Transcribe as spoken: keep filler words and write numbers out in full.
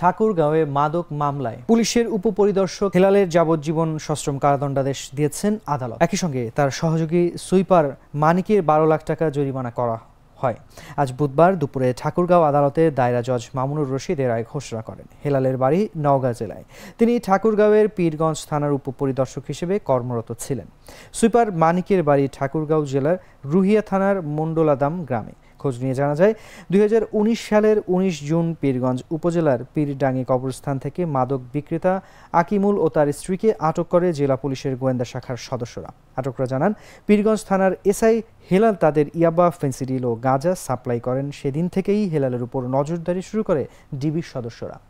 ঠাকুরগাঁওয়ে মাদক মামলায় পুলিশের উপপরিদর্শক হেলালের যাবজ্জীবন সশ্রম কারাদণ্ডাদেশ দিয়েছেন আদালত। একই সঙ্গে তার সহযোগী সুইপার মানিকের বারো লাখ টাকা জরিমানা করা হয়। আজ বুধবার দুপুরে ঠাকুরগাঁও আদালতে দায়রা জজ মামুনুর রশিদ এ রায় ঘোষণা করেন। হেলালের বাড়ি নওগাঁ জেলায়। তিনি ঠাকুরগাঁওয়ের পীরগঞ্জ থানার উপপরিদর্শক হিসেবে কর্মরত ছিলেন। সুইপার মানিকের বাড়ি ঠাকুরগাঁও জেলার রুহিয়া থানার মণ্ডলাদাম গ্রামে। খোঁজ নিয়ে জানা যায় দুই হাজার উনিশ সালের উনিশ জুন পীরগঞ্জ উপজেলার পীরডাঙ্গি কবরস্থান থেকে মাদক বিক্রেতা আকিমুল ও তার স্ত্রীকে আটক করে জেলা পুলিশের গোয়েন্দা শাখার সদস্যরা। আটকরা জানান, পীরগঞ্জ থানার এসআই হেলাল তাদের ইয়াবা, ফেন্সিডিল ও গাঁজা সাপ্লাই করেন। সেদিন থেকেই হেলালের উপর নজরদারি শুরু করে ডিবির সদস্যরা।